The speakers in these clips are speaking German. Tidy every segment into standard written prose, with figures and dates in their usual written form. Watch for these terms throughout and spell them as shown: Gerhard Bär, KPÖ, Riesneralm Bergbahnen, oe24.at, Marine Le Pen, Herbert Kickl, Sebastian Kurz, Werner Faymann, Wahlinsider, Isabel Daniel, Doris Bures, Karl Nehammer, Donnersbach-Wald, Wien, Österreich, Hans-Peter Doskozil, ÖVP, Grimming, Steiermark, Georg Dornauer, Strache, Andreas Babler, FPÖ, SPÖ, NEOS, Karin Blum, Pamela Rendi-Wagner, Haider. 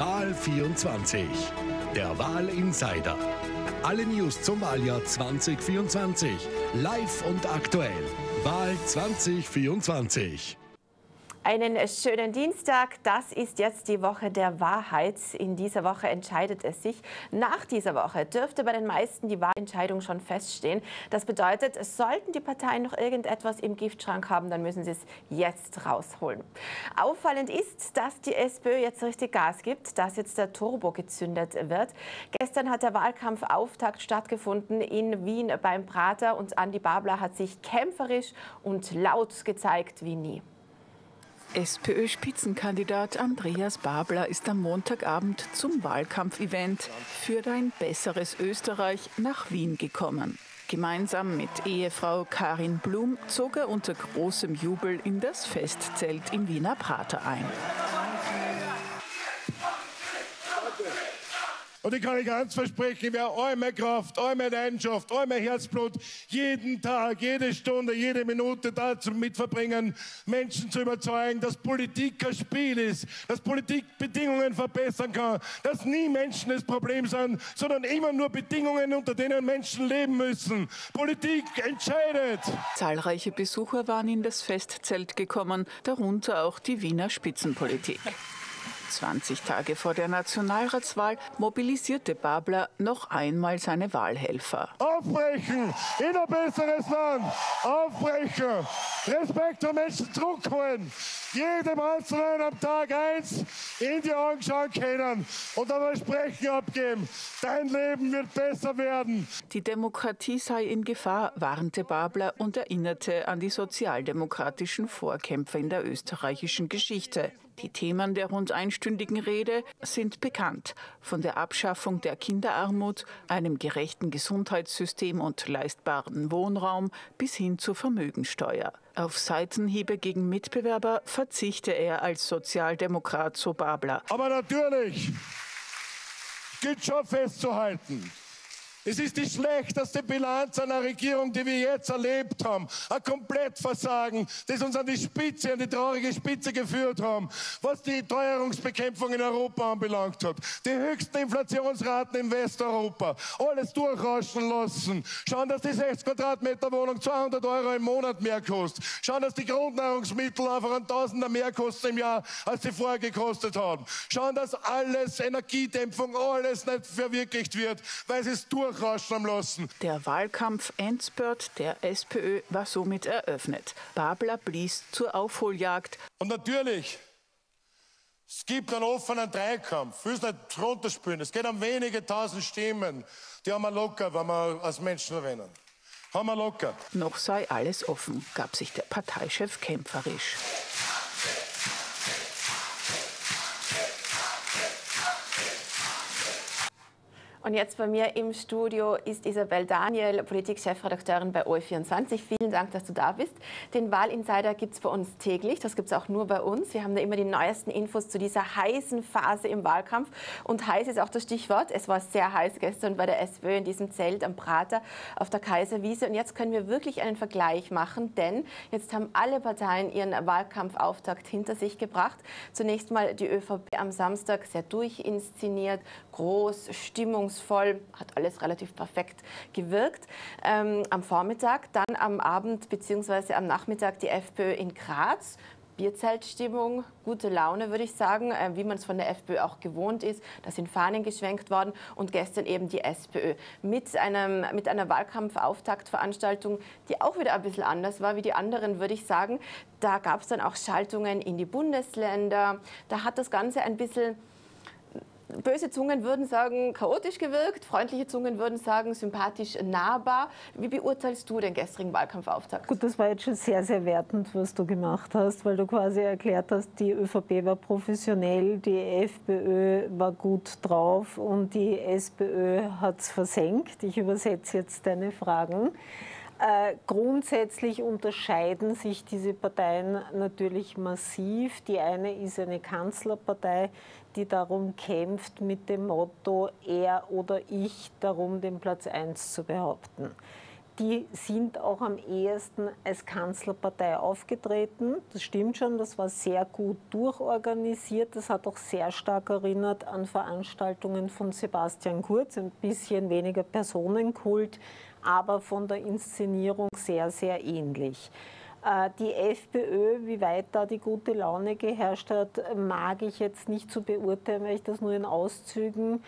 Wahl24, der Wahlinsider. Alle News zum Wahljahr 2024, live und aktuell. Wahl 2024. Einen schönen Dienstag, das ist jetzt die Woche der Wahrheit. In dieser Woche entscheidet es sich. Nach dieser Woche dürfte bei den meisten die Wahlentscheidung schon feststehen. Das bedeutet, sollten die Parteien noch irgendetwas im Giftschrank haben, dann müssen sie es jetzt rausholen. Auffallend ist, dass die SPÖ jetzt richtig Gas gibt, dass jetzt der Turbo gezündet wird. Gestern hat der Wahlkampfauftakt stattgefunden in Wien beim Prater und Andi Babler hat sich kämpferisch und laut gezeigt wie nie. SPÖ-Spitzenkandidat Andreas Babler ist am Montagabend zum Wahlkampfevent für ein besseres Österreich nach Wien gekommen. Gemeinsam mit Ehefrau Karin Blum zog er unter großem Jubel in das Festzelt im Wiener Prater ein. Und ich kann euch ganz versprechen, wer all meine Kraft, all meine Leidenschaft, all mein Herzblut jeden Tag, jede Stunde, jede Minute dazu mitverbringen, Menschen zu überzeugen, dass Politik ein Spiel ist, dass Politik Bedingungen verbessern kann, dass nie Menschen das Problem sind, sondern immer nur Bedingungen, unter denen Menschen leben müssen. Politik entscheidet. Zahlreiche Besucher waren in das Festzelt gekommen, darunter auch die Wiener Spitzenpolitik. 20 Tage vor der Nationalratswahl mobilisierte Babler noch einmal seine Wahlhelfer. Aufbrechen in ein besseres Land! Aufbrechen! Respekt vor Menschen zurückholen! Jedem Einzelnen am Tag 1 in die Augen schauen können und ein Versprechen abgeben. Dein Leben wird besser werden. Die Demokratie sei in Gefahr, warnte Babler und erinnerte an die sozialdemokratischen Vorkämpfer in der österreichischen Geschichte. Die Themen der rund einstündigen Rede sind bekannt. Von der Abschaffung der Kinderarmut, einem gerechten Gesundheitssystem und leistbaren Wohnraum bis hin zur Vermögensteuer. Auf Seitenhiebe gegen Mitbewerber verzichte er als Sozialdemokrat, so Babler. Aber natürlich gilt schon festzuhalten. Es ist die schlechteste Bilanz einer Regierung, die wir jetzt erlebt haben. Ein Komplettversagen, das uns an die Spitze, an die traurige Spitze geführt haben, was die Teuerungsbekämpfung in Europa anbelangt hat. Die höchsten Inflationsraten in Westeuropa. Alles durchrauschen lassen. Schauen, dass die 60 Quadratmeter Wohnung 200 € im Monat mehr kostet. Schauen, dass die Grundnahrungsmittel einfach ein Tausender mehr kosten im Jahr, als sie vorher gekostet haben. Schauen, dass alles, Energiedämpfung, alles nicht verwirklicht wird, weil sie es durchrauschen. Der Wahlkampf-Endspurt der SPÖ war somit eröffnet. Babler blies zur Aufholjagd. Und natürlich, es gibt einen offenen Dreikampf. Wir müssen nicht runterspülen. Es geht um wenige tausend Stimmen. Die haben wir locker, wenn wir als Menschen rennen. Haben wir locker. Noch sei alles offen, gab sich der Parteichef kämpferisch. Und jetzt bei mir im Studio ist Isabel Daniel, Politikchefredakteurin bei oe24. Vielen Dank, dass du da bist. Den Wahlinsider gibt es bei uns täglich, das gibt es auch nur bei uns. Wir haben da immer die neuesten Infos zu dieser heißen Phase im Wahlkampf. Und heiß ist auch das Stichwort. Es war sehr heiß gestern bei der SPÖ in diesem Zelt am Prater auf der Kaiserwiese. Und jetzt können wir wirklich einen Vergleich machen, denn jetzt haben alle Parteien ihren Wahlkampfauftakt hinter sich gebracht. Zunächst mal die ÖVP am Samstag, sehr durchinszeniert, groß, Stimmung. Voll, hat alles relativ perfekt gewirkt am Vormittag, dann am Abend bzw. am Nachmittag die FPÖ in Graz. Bierzeltstimmung, gute Laune würde ich sagen, wie man es von der FPÖ auch gewohnt ist. Da sind Fahnen geschwenkt worden und gestern eben die SPÖ mit einer Wahlkampfauftaktveranstaltung, die auch wieder ein bisschen anders war wie die anderen, würde ich sagen. Da gab es dann auch Schaltungen in die Bundesländer. Da hat das Ganze ein bisschen... Böse Zungen würden sagen, chaotisch gewirkt, freundliche Zungen würden sagen, sympathisch, nahbar. Wie beurteilst du den gestrigen Wahlkampfauftakt? Gut, das war jetzt schon sehr, sehr wertend, was du gemacht hast, weil du quasi erklärt hast, die ÖVP war professionell, die FPÖ war gut drauf und die SPÖ hat es versenkt. Ich übersetze jetzt deine Fragen. Grundsätzlich unterscheiden sich diese Parteien natürlich massiv. Die eine ist eine Kanzlerpartei, die darum kämpft mit dem Motto, er oder ich, darum den Platz 1 zu behaupten. die sind auch am ehesten als Kanzlerpartei aufgetreten. Das stimmt schon, das war sehr gut durchorganisiert. Das hat auch sehr stark erinnert an Veranstaltungen von Sebastian Kurz. Ein bisschen weniger Personenkult, aber von der Inszenierung sehr, sehr ähnlich. Die FPÖ, wie weit da die gute Laune geherrscht hat, mag ich jetzt nicht zu beurteilen, weil ich das nur in Auszügen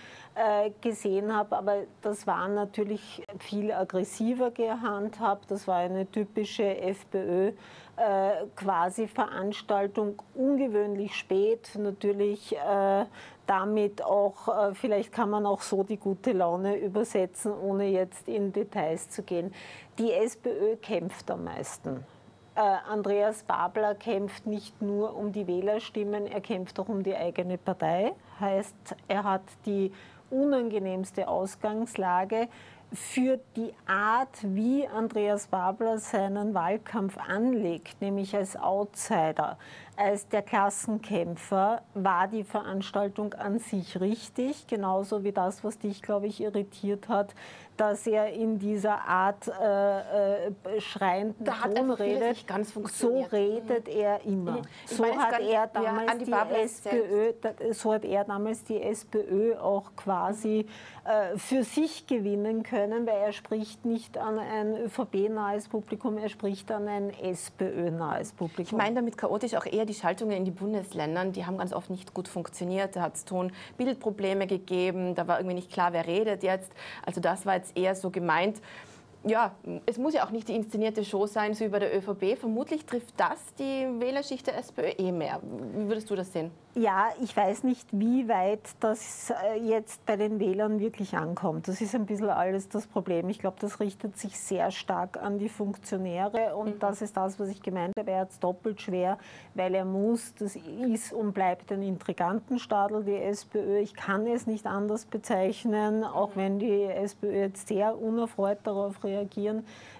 gesehen habe. Aber das war natürlich viel aggressiver gehandhabt. Das war eine typische FPÖ quasi Veranstaltung, ungewöhnlich spät. Natürlich damit auch, vielleicht kann man auch so die gute Laune übersetzen, ohne jetzt in Details zu gehen. Die SPÖ kämpft am meisten. Andreas Babler kämpft nicht nur um die Wählerstimmen, er kämpft auch um die eigene Partei. Heißt, er hat die unangenehmste Ausgangslage für die Art, wie Andreas Babler seinen Wahlkampf anlegt, nämlich als Outsider, als der Klassenkämpfer, war die Veranstaltung an sich richtig, genauso wie das, was dich, glaube ich, irritiert hat, dass er in dieser Art schreienden Ton redet. So redet er immer. So hat er damals die SPÖ auch quasi für sich gewinnen können, weil er spricht nicht an ein ÖVP-nahes Publikum, er spricht an ein SPÖ-nahes Publikum. Ich meine damit chaotisch auch eher die Schaltungen in die Bundesländern, die haben ganz oft nicht gut funktioniert. Da hat es Ton-Bildprobleme gegeben, da war irgendwie nicht klar, wer redet jetzt. Also das war jetzt eher so gemeint. Ja, es muss ja auch nicht die inszenierte Show sein, so wie bei der ÖVP. Vermutlich trifft das die Wählerschicht der SPÖ eh mehr. Wie würdest du das sehen? Ja, ich weiß nicht, wie weit das jetzt bei den Wählern wirklich ankommt. Das ist ein bisschen alles das Problem. Ich glaube, das richtet sich sehr stark an die Funktionäre. Und das ist das, was ich gemeint habe. Er hat es doppelt schwer, weil er muss, das ist und bleibt ein Intrigantenstadel, die SPÖ. Ich kann es nicht anders bezeichnen, auch wenn die SPÖ jetzt sehr unerfreut darauf reagiert.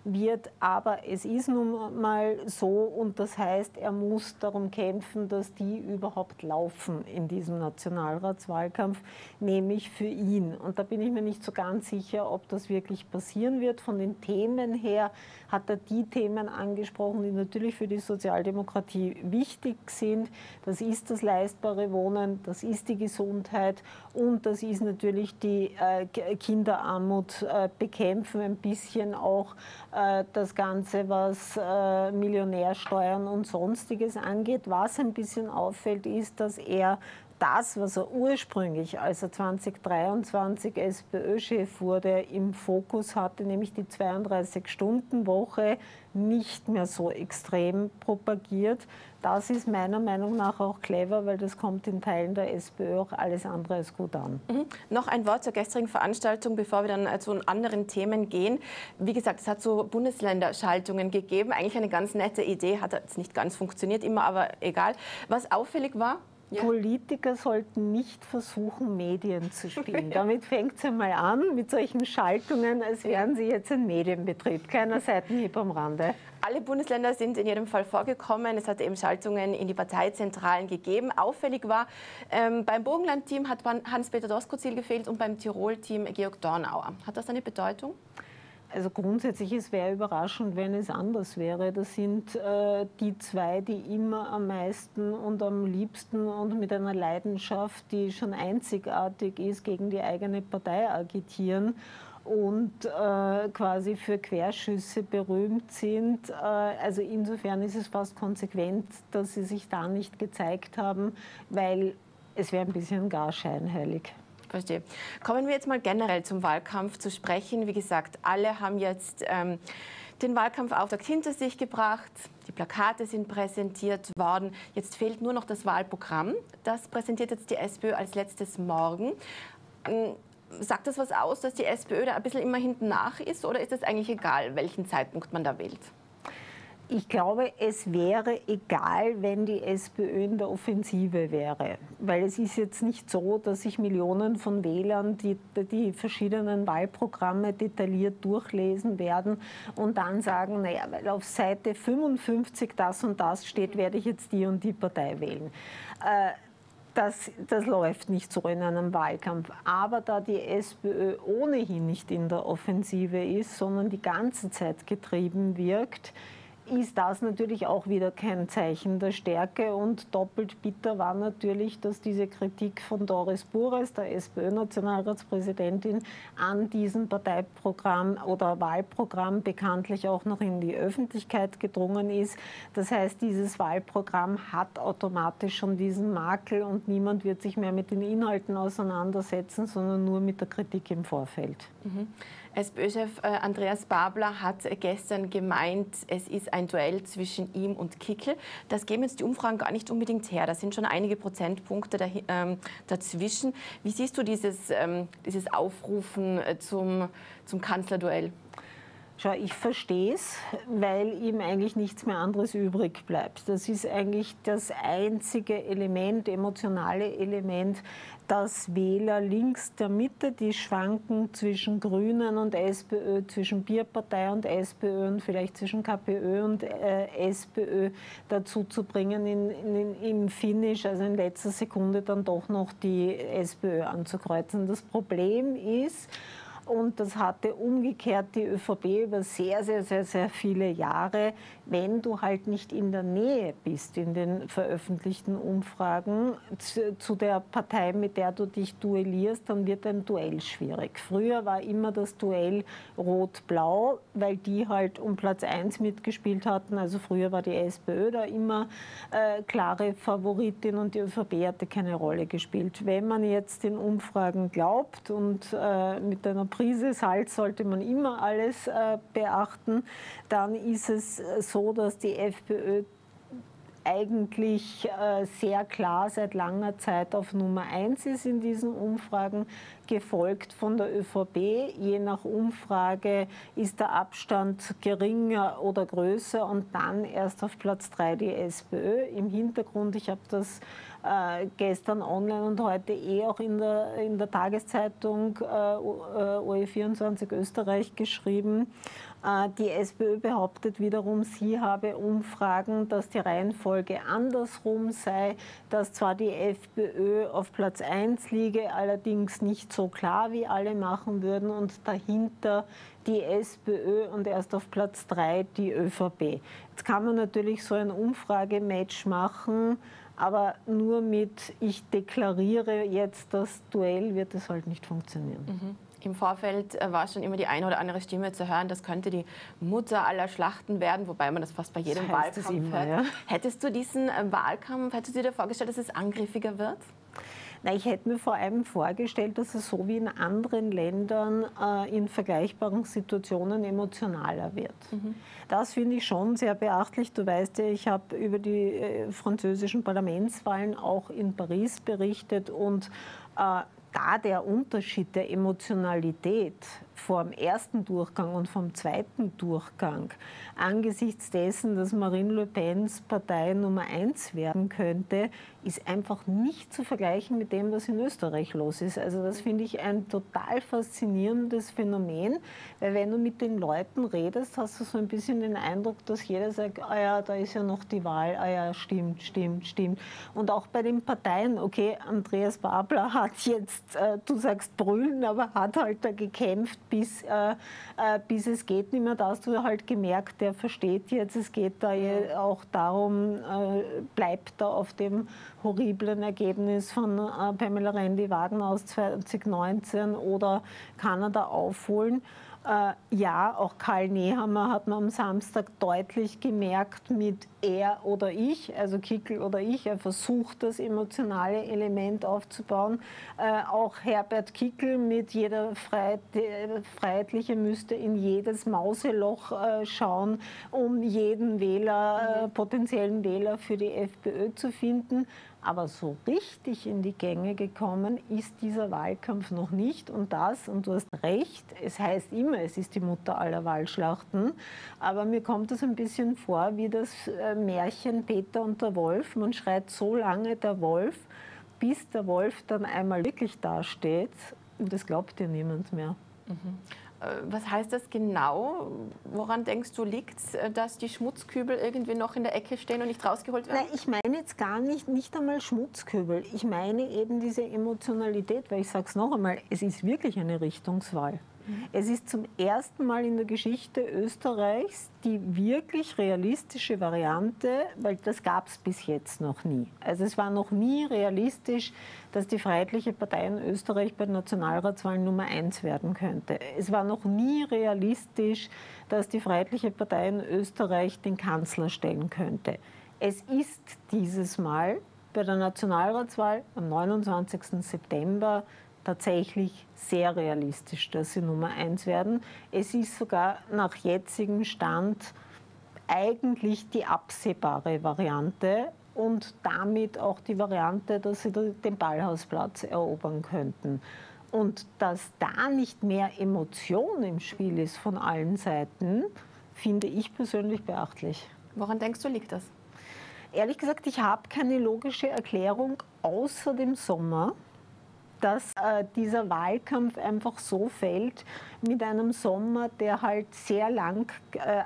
Wird, aber es ist nun mal so und das heißt, er muss darum kämpfen, dass die überhaupt laufen in diesem Nationalratswahlkampf, nämlich für ihn. Und da bin ich mir nicht so ganz sicher, ob das wirklich passieren wird. Von den Themen her hat er die Themen angesprochen, die natürlich für die Sozialdemokratie wichtig sind. Das ist das leistbare Wohnen, das ist die Gesundheit und das ist natürlich die Kinderarmut bekämpfen, ein bisschen auch das Ganze, was Millionärsteuern und Sonstiges angeht. Was ein bisschen auffällt, ist, dass er das, was er ursprünglich, als er 2023 SPÖ-Chef wurde, im Fokus hatte, nämlich die 32-Stunden-Woche, nicht mehr so extrem propagiert. Das ist meiner Meinung nach auch clever, weil das kommt in Teilen der SPÖ auch alles andere als gut an. Noch ein Wort zur gestrigen Veranstaltung, bevor wir dann zu anderen Themen gehen. Wie gesagt, es hat so Bundesländerschaltungen gegeben. Eigentlich eine ganz nette Idee, hat jetzt nicht ganz funktioniert immer, aber egal. Was auffällig war? Ja. Politiker sollten nicht versuchen, Medien zu spielen. Damit fängt es einmal an, mit solchen Schaltungen, als wären sie jetzt ein Medienbetrieb. Kleiner Seitenhieb am Rande. Alle Bundesländer sind in jedem Fall vorgekommen. Es hat eben Schaltungen in die Parteizentralen gegeben. Auffällig war, beim Burgenland-Team hat Hans-Peter Doskozil gefehlt und beim Tirol-Team Georg Dornauer. Hat das eine Bedeutung? Also grundsätzlich, es wäre überraschend, wenn es anders wäre. Das sind die zwei, die immer am meisten und am liebsten und mit einer Leidenschaft, die schon einzigartig ist, gegen die eigene Partei agitieren und quasi für Querschüsse berühmt sind. Also insofern ist es fast konsequent, dass sie sich da nicht gezeigt haben, weil es wäre ein bisschen gar scheinheilig. Verstehe. Kommen wir jetzt mal generell zum Wahlkampf zu sprechen. Wie gesagt, alle haben jetzt den Wahlkampfauftakt hinter sich gebracht. Die Plakate sind präsentiert worden. Jetzt fehlt nur noch das Wahlprogramm. Das präsentiert jetzt die SPÖ als letztes morgen. Sagt das was aus, dass die SPÖ da ein bisschen immer hinten nach ist? Oder ist es eigentlich egal, welchen Zeitpunkt man da wählt? Ich glaube, es wäre egal, wenn die SPÖ in der Offensive wäre. Weil es ist jetzt nicht so, dass sich Millionen von Wählern die verschiedenen Wahlprogramme detailliert durchlesen werden und dann sagen, naja, weil auf Seite 55 das und das steht, werde ich jetzt die und die Partei wählen. Das läuft nicht so in einem Wahlkampf. Aber da die SPÖ ohnehin nicht in der Offensive ist, sondern die ganze Zeit getrieben wirkt, ist das natürlich auch wieder kein Zeichen der Stärke. Und doppelt bitter war natürlich, dass diese Kritik von Doris Bures, der SPÖ-Nationalratspräsidentin, an diesem Parteiprogramm oder Wahlprogramm bekanntlich auch noch in die Öffentlichkeit gedrungen ist. Das heißt, dieses Wahlprogramm hat automatisch schon diesen Makel und niemand wird sich mehr mit den Inhalten auseinandersetzen, sondern nur mit der Kritik im Vorfeld. SPÖ-Chef Andreas Babler hat gestern gemeint, es ist ein Duell zwischen ihm und Kickl. Das geben jetzt die Umfragen gar nicht unbedingt her. Da sind schon einige Prozentpunkte dazwischen. Wie siehst du dieses Aufrufen zum Kanzlerduell? Schau, ich verstehe es, weil ihm eigentlich nichts mehr anderes übrig bleibt. Das ist eigentlich das einzige Element, emotionale Element, dass Wähler links der Mitte, die schwanken zwischen Grünen und SPÖ, zwischen Bierpartei und SPÖ und vielleicht zwischen KPÖ und SPÖ dazu zu bringen, im Finish, also in letzter Sekunde, dann doch noch die SPÖ anzukreuzen. Das Problem ist, und das hatte umgekehrt die ÖVP über sehr, sehr, sehr, sehr viele Jahre, wenn du halt nicht in der Nähe bist in den veröffentlichten Umfragen zu der Partei, mit der du dich duellierst, dann wird ein Duell schwierig. Früher war immer das Duell Rot-Blau, weil die halt um Platz 1 mitgespielt hatten. Also früher war die SPÖ da immer klare Favoritin und die ÖVP hatte keine Rolle gespielt. Wenn man jetzt den Umfragen glaubt und mit einer Prise Salz sollte man immer alles beachten, dann ist es so, dass die FPÖ eigentlich sehr klar seit langer Zeit auf Nummer 1 ist in diesen Umfragen, gefolgt von der ÖVP. Je nach Umfrage ist der Abstand geringer oder größer und dann erst auf Platz 3 die SPÖ. Im Hintergrund, ich habe das gestern online und heute auch in der Tageszeitung oe24 Österreich geschrieben, die SPÖ behauptet wiederum, sie habe Umfragen, dass die Reihenfolge andersrum sei, dass zwar die FPÖ auf Platz 1 liege, allerdings nicht so klar, wie alle machen würden, und dahinter die SPÖ und erst auf Platz 3 die ÖVP. Jetzt kann man natürlich so ein Umfragematch machen, aber nur mit ich deklariere jetzt das Duell wird es halt nicht funktionieren. Im Vorfeld war schon immer die eine oder andere Stimme zu hören, das könnte die Mutter aller Schlachten werden, wobei man das fast bei jedem Wahlkampf hört. Ja. Hättest du diesen Wahlkampf, hättest du dir vorgestellt, dass es angriffiger wird? Na, ich hätte mir vor allem vorgestellt, dass es so wie in anderen Ländern in vergleichbaren Situationen emotionaler wird. Das finde ich schon sehr beachtlich. Du weißt ja, ich habe über die französischen Parlamentswahlen auch in Paris berichtet und da der Unterschied der Emotionalität vom ersten Durchgang und vom zweiten Durchgang angesichts dessen, dass Marine Le Pens Partei Nummer 1 werden könnte, ist einfach nicht zu vergleichen mit dem, was in Österreich los ist. Also das finde ich ein total faszinierendes Phänomen, weil wenn du mit den Leuten redest, hast du so ein bisschen den Eindruck, dass jeder sagt, ah ja, da ist ja noch die Wahl, ah ja, stimmt, stimmt, stimmt. Und auch bei den Parteien, okay, Andreas Babler hat jetzt, du sagst brüllen, aber hat halt da gekämpft, bis es geht nicht mehr. Da hast du halt gemerkt, der versteht jetzt, es geht da auch darum, bleibt da auf dem horriblen Ergebnis von Pamela Rendi-Wagner aus 2019 oder kann er da aufholen. Ja, auch Karl Nehammer hat man am Samstag deutlich gemerkt mit er oder ich, also Kickl oder ich. Er versucht, das emotionale Element aufzubauen. Auch Herbert Kickl mit jeder Freiheitliche müsste in jedes Mauseloch schauen, um jeden Wähler, potenziellen Wähler für die FPÖ zu finden. Aber so richtig in die Gänge gekommen ist dieser Wahlkampf noch nicht. Und du hast recht, es heißt immer, es ist die Mutter aller Wahlschlachten. Aber mir kommt es ein bisschen vor wie das Märchen Peter und der Wolf. Man schreit so lange der Wolf, bis der Wolf dann einmal wirklich dasteht. Und das glaubt dir niemand mehr. Was heißt das genau? Woran denkst du, liegt es, dass die Schmutzkübel irgendwie noch in der Ecke stehen und nicht rausgeholt werden? Nein, ich meine jetzt gar nicht einmal Schmutzkübel. Ich meine eben diese Emotionalität, weil ich sage es noch einmal, es ist wirklich eine Richtungswahl. Es ist zum ersten Mal in der Geschichte Österreichs die wirklich realistische Variante, weil das gab es bis jetzt noch nie. Also es war noch nie realistisch, dass die Freiheitliche Partei in Österreich bei Nationalratswahlen Nummer 1 werden könnte. Es war noch nie realistisch, dass die Freiheitliche Partei in Österreich den Kanzler stellen könnte. Es ist dieses Mal bei der Nationalratswahl am 29. September tatsächlich sehr realistisch, dass sie Nummer 1 werden. Es ist sogar nach jetzigem Stand eigentlich die absehbare Variante und damit auch die Variante, dass sie den Ballhausplatz erobern könnten. Und dass da nicht mehr Emotion im Spiel ist von allen Seiten, finde ich persönlich beachtlich. Woran denkst du, liegt das? Ehrlich gesagt, ich habe keine logische Erklärung außer dem Sommer, dass dieser Wahlkampf einfach so fällt mit einem Sommer, der halt sehr lang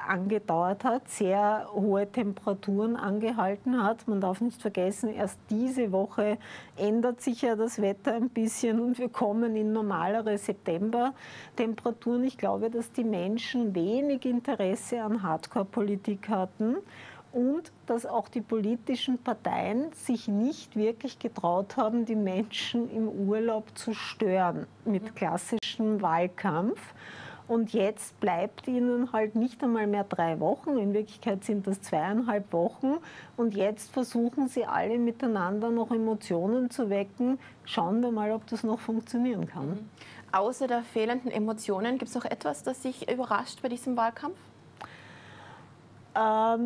angedauert hat, sehr hohe Temperaturen angehalten hat. Man darf nicht vergessen, erst diese Woche ändert sich ja das Wetter ein bisschen und wir kommen in normalere September-Temperaturen. Ich glaube, dass die Menschen wenig Interesse an Hardcore-Politik hatten. Und dass auch die politischen Parteien sich nicht wirklich getraut haben, die Menschen im Urlaub zu stören mit klassischem Wahlkampf. Und jetzt bleibt ihnen halt nicht einmal mehr 3 Wochen, in Wirklichkeit sind das 2,5 Wochen. Und jetzt versuchen sie alle miteinander noch Emotionen zu wecken. Schauen wir mal, ob das noch funktionieren kann. Mhm. Außer der fehlenden Emotionen, gibt es noch etwas, das dich überrascht bei diesem Wahlkampf? Ja,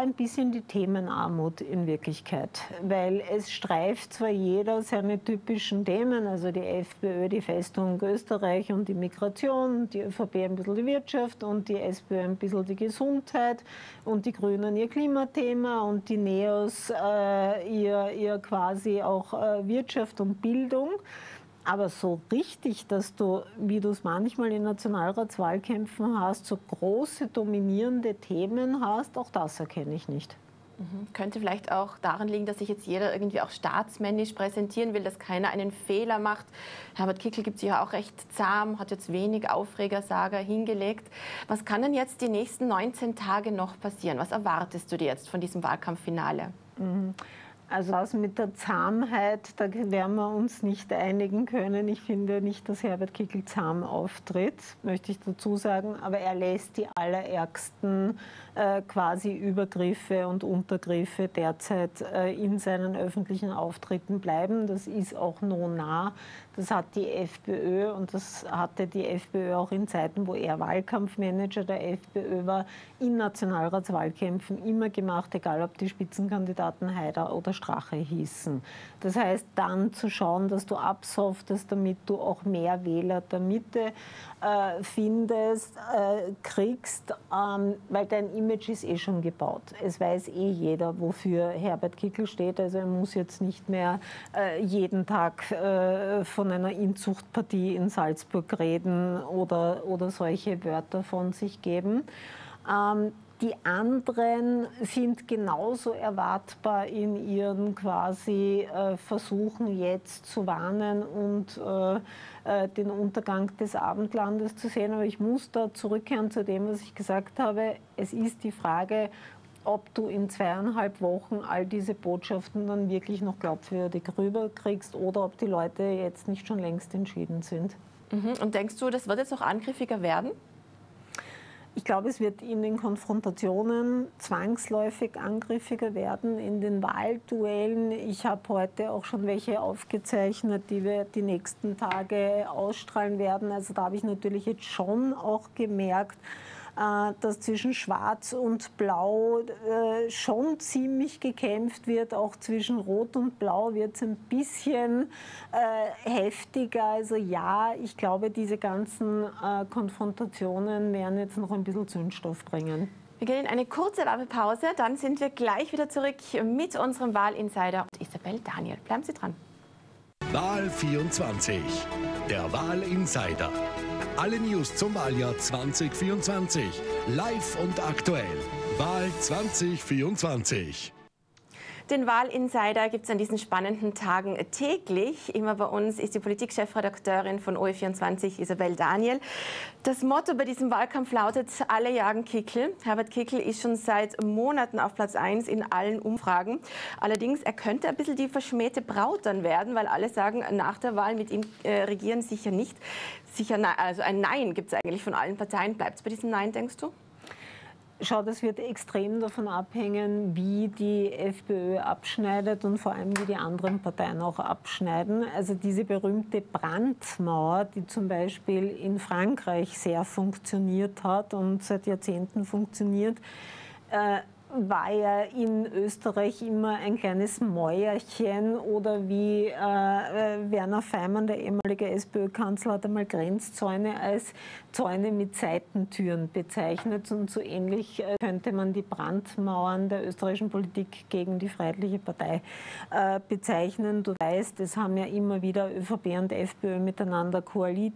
ein bisschen die Themenarmut in Wirklichkeit, weil es streift zwar jeder seine typischen Themen, also die FPÖ, die Festung Österreich und die Migration, die ÖVP ein bisschen die Wirtschaft und die SPÖ ein bisschen die Gesundheit und die Grünen ihr Klimathema und die Neos ihr quasi auch Wirtschaft und Bildung. Aber so richtig, dass du, wie du es manchmal in Nationalratswahlkämpfen hast, so große dominierende Themen hast, auch das erkenne ich nicht. Mhm. Könnte vielleicht auch daran liegen, dass sich jetzt jeder irgendwie auch staatsmännisch präsentieren will, dass keiner einen Fehler macht. Herbert Kickl gibt sich ja auch recht zahm, hat jetzt wenig Aufregersager hingelegt. Was kann denn jetzt die nächsten 19 Tage noch passieren? Was erwartest du dir jetzt von diesem Wahlkampffinale? Mhm. Also das mit der Zahmheit, da werden wir uns nicht einigen können. Ich finde nicht, dass Herbert Kickl zahm auftritt, möchte ich dazu sagen. Aber er lässt die allerärgsten quasi Übergriffe und Untergriffe derzeit in seinen öffentlichen Auftritten bleiben. Das ist auch nonnah. Das hat die FPÖ und das hatte die FPÖ auch in Zeiten, wo er Wahlkampfmanager der FPÖ war, in Nationalratswahlkämpfen immer gemacht, egal ob die Spitzenkandidaten Haider oder Strache hießen. Das heißt, dann zu schauen, dass du absoftest, damit du auch mehr Wähler der Mitte findest, kriegst, weil dein Image ist eh schon gebaut. Es weiß eh jeder, wofür Herbert Kickl steht. Also er muss jetzt nicht mehr jeden Tag von einer Inzuchtpartie in Salzburg reden oder solche Wörter von sich geben. Die anderen sind genauso erwartbar in ihren quasi Versuchen jetzt zu warnen und den Untergang des Abendlandes zu sehen. Aber ich muss da zurückkehren zu dem, was ich gesagt habe. Es ist die Frage, ob du in 2,5 Wochen all diese Botschaften dann wirklich noch glaubwürdig rüberkriegst oder ob die Leute jetzt nicht schon längst entschieden sind. Mhm. Und denkst du, das wird jetzt noch angriffiger werden? Ich glaube, es wird in den Konfrontationen zwangsläufig angriffiger werden, in den Wahlduellen. Ich habe heute auch schon welche aufgezeichnet, die wir die nächsten Tage ausstrahlen werden. Also da habe ich natürlich jetzt schon auch gemerkt, dass zwischen Schwarz und Blau schon ziemlich gekämpft wird. Auch zwischen Rot und Blau wird es ein bisschen heftiger. Also ja, ich glaube, diese ganzen Konfrontationen werden jetzt noch ein bisschen Zündstoff bringen. Wir gehen in eine kurze Werbepause, dann sind wir gleich wieder zurück mit unserem Wahlinsider und Isabel Daniel. Bleiben Sie dran. Wahl 24, der Wahlinsider. Alle News zum Wahljahr 2024. Live und aktuell. Wahl 2024. Den Wahlinsider gibt es an diesen spannenden Tagen täglich. Immer bei uns ist die Politikchefredakteurin von OE24, Isabel Daniel. Das Motto bei diesem Wahlkampf lautet, alle jagen Kickl. Herbert Kickl ist schon seit Monaten auf Platz 1 in allen Umfragen. Allerdings, er könnte ein bisschen die verschmähte Braut dann werden, weil alle sagen, nach der Wahl mit ihm regieren sicher nicht. Sicher nein, also ein Nein gibt es eigentlich von allen Parteien. Bleibt es bei diesem Nein, denkst du? Schau, das wird extrem davon abhängen, wie die FPÖ abschneidet und vor allem, wie die anderen Parteien auch abschneiden. Also diese berühmte Brandmauer, die zum Beispiel in Frankreich sehr funktioniert hat und seit Jahrzehnten funktioniert, war ja in Österreich immer ein kleines Mäuerchen, oder wie Werner Faymann, der ehemalige SPÖ-Kanzler, hat einmal Grenzzäune als Zäune mit Seitentüren bezeichnet, und so ähnlich könnte man die Brandmauern der österreichischen Politik gegen die Freiheitliche Partei bezeichnen. Du weißt, es haben ja immer wieder ÖVP und FPÖ miteinander koaliert.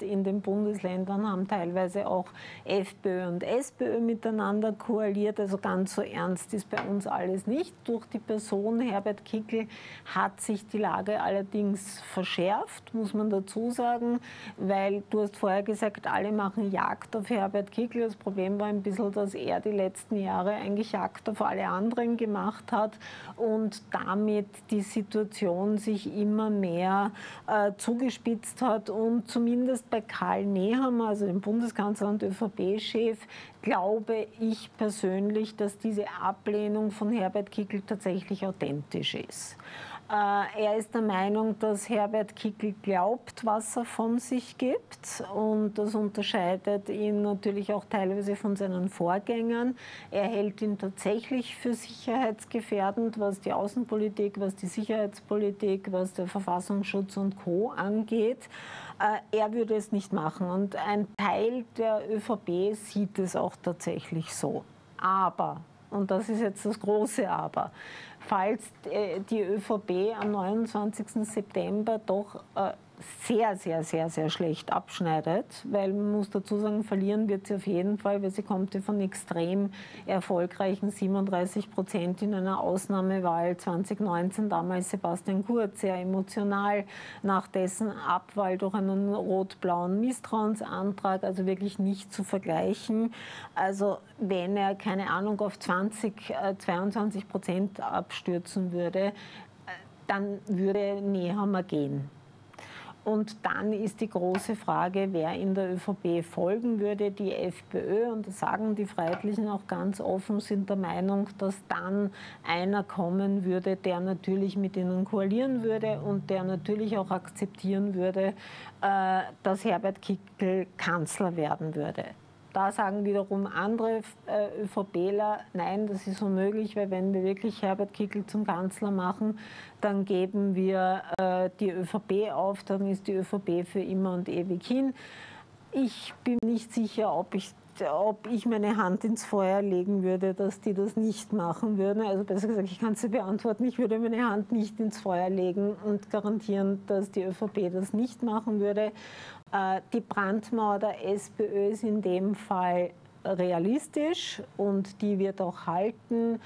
In den Bundesländern haben teilweise auch FPÖ und SPÖ miteinander koaliert. Also ganz so ernst ist bei uns alles nicht. Durch die Person Herbert Kickl hat sich die Lage allerdings verschärft, muss man dazu sagen, weil du hast vorher gesagt, alle machen Jagd auf Herbert Kickl. Das Problem war ein bisschen, dass er die letzten Jahre eigentlich Jagd auf alle anderen gemacht hat und damit die Situation sich immer mehr zugespitzt hat, und zumindest bei Karl Nehammer, also dem Bundeskanzler und ÖVP-Chef, glaube ich persönlich, dass diese Ablehnung von Herbert Kickl tatsächlich authentisch ist. Er ist der Meinung, dass Herbert Kickl glaubt, was er von sich gibt, und das unterscheidet ihn natürlich auch teilweise von seinen Vorgängern. Er hält ihn tatsächlich für sicherheitsgefährdend, was die Außenpolitik, was die Sicherheitspolitik, was der Verfassungsschutz und Co. angeht. Er würde es nicht machen, und ein Teil der ÖVP sieht es auch tatsächlich so. Aber, und das ist jetzt das große Aber, falls die ÖVP am 29. September doch sehr, sehr, sehr, sehr schlecht abschneidet, weil man muss dazu sagen, verlieren wird sie auf jeden Fall, weil sie kommt ja von extrem erfolgreichen 37% in einer Ausnahmewahl 2019, damals Sebastian Kurz, sehr emotional, nach dessen Abwahl durch einen rot-blauen Misstrauensantrag, also wirklich nicht zu vergleichen. Also wenn er, keine Ahnung, auf 22% abstürzen würde, dann würde Nehammer gehen. Und dann ist die große Frage, wer in der ÖVP folgen würde. Die FPÖ, und das sagen die Freiheitlichen auch ganz offen, sind der Meinung, dass dann einer kommen würde, der natürlich mit ihnen koalieren würde und der natürlich auch akzeptieren würde, dass Herbert Kickl Kanzler werden würde. Da sagen wiederum andere ÖVPler, nein, das ist unmöglich, weil wenn wir wirklich Herbert Kickl zum Kanzler machen, dann geben wir die ÖVP auf, dann ist die ÖVP für immer und ewig hin. Ich bin nicht sicher, ob ich meine Hand ins Feuer legen würde, dass die das nicht machen würden. Also besser gesagt, ich kann es dir beantworten, ich würde meine Hand nicht ins Feuer legen und garantieren, dass die ÖVP das nicht machen würde. Die Brandmauer der SPÖ ist in dem Fall realistisch und die wird auch halten.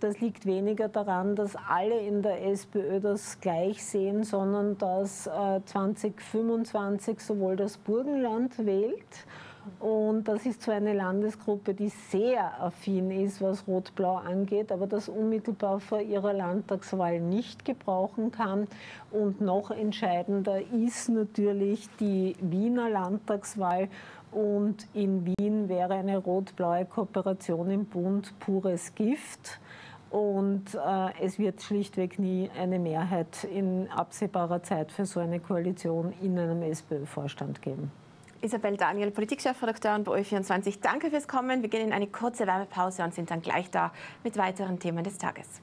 Das liegt weniger daran, dass alle in der SPÖ das gleich sehen, sondern dass 2025 sowohl das Burgenland wählt. Und das ist zwar eine Landesgruppe, die sehr affin ist, was Rot-Blau angeht, aber das unmittelbar vor ihrer Landtagswahl nicht gebrauchen kann. Und noch entscheidender ist natürlich die Wiener Landtagswahl. Und in Wien wäre eine rot-blaue Kooperation im Bund pures Gift. Und es wird schlichtweg nie eine Mehrheit in absehbarer Zeit für so eine Koalition in einem SPÖ-Vorstand geben. Isabel Daniel, Politikchefredakteurin bei OE24. Danke fürs Kommen. Wir gehen in eine kurze Wärmepause und sind dann gleich da mit weiteren Themen des Tages.